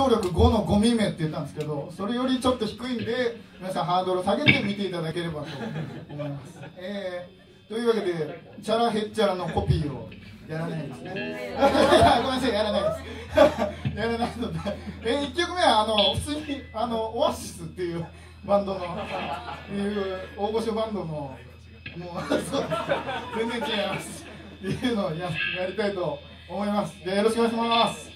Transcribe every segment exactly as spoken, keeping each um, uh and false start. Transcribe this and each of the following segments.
答力ごのごみめって言ったんですけど、それよりちょっと低いんで皆さんハードル下げて見ていただければと思います、えー、というわけでチャラヘッチャラのコピーをやらないですねごめんなさい、やらないですやらないので、えー、いっきょくめはあの普通にあのオアシスっていうバンドのいう大御所バンドのもうそうです全然違いますっていうのを や, やりたいと思います。でよろしくお願いします。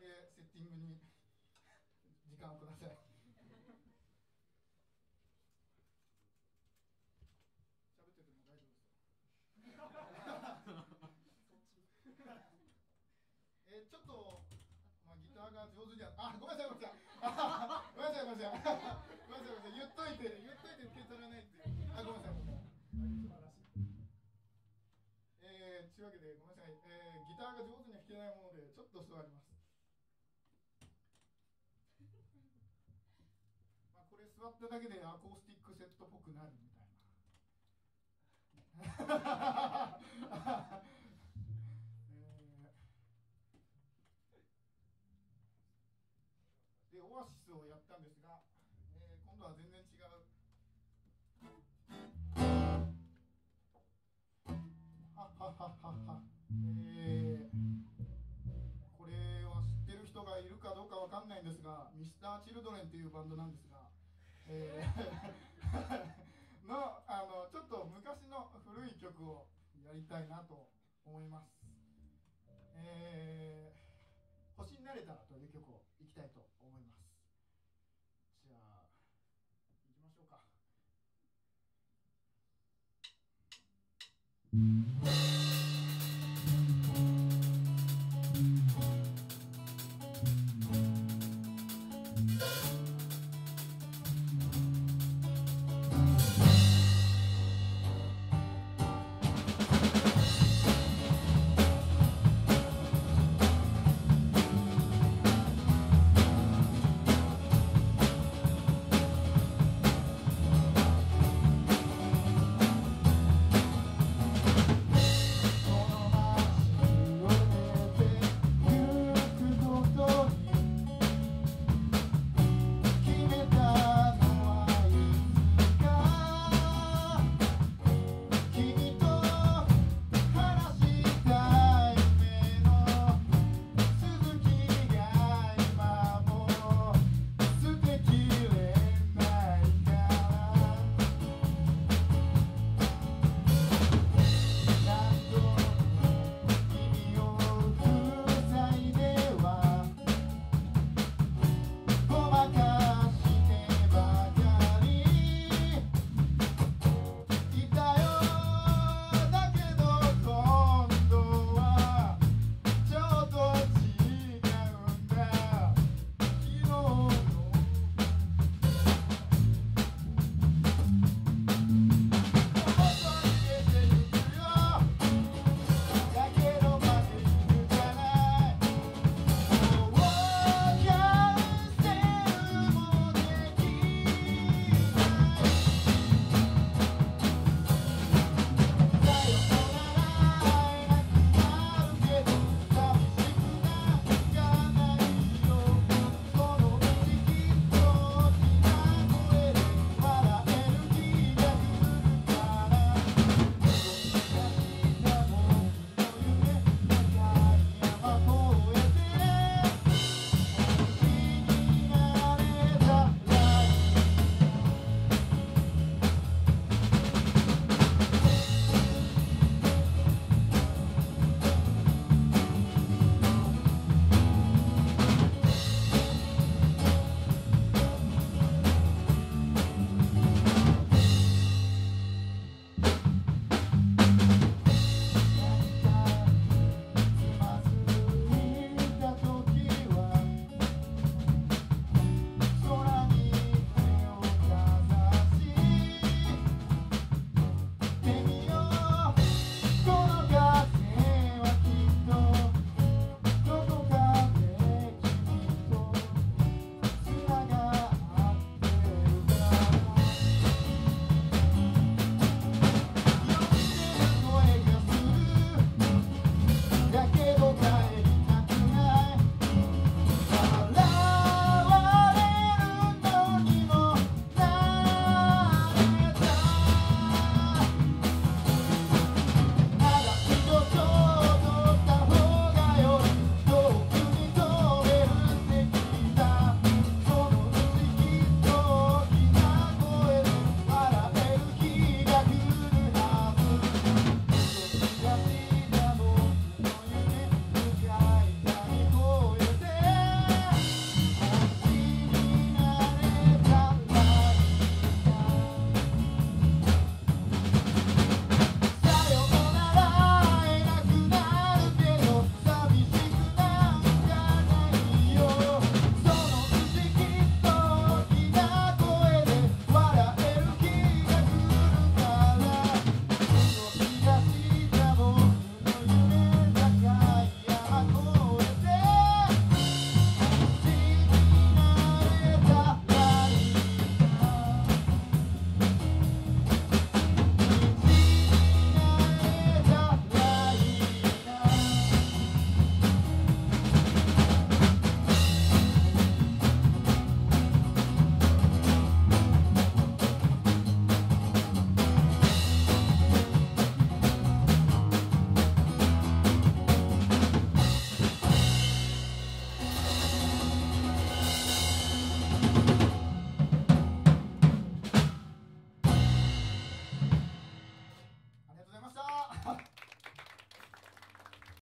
けセッティングに時間をください。喋ってても大丈夫ですよ。えー、ちょっと、まあ、ギターが上手にあ、あ、ごめんなさい、ごめんなさい、ごめんなさい、ごめんなさい、ごめんなさい、言っといて、言っといて受け取れないって、あ、ごめんなさい、ごめんなさい。えー、というわけで、ごめんなさい、えー、ギターが上手に弾けないもので、ちょっと座ります。まあ、これ座っただけでアコースティックセットっぽくなるみたいな。えー、でオアシスをやったんですが、えー、今度は全然違う。はっはっはっはっは、えー、これは知ってる人がいるかどうかわかんないんですが、ミスター・チルドレンというバンドなんですが、えーのあのちょっと昔の古い曲をやりたいなと思います。えー、星になれたらという曲をいきたいと思います。じゃあいきましょうか。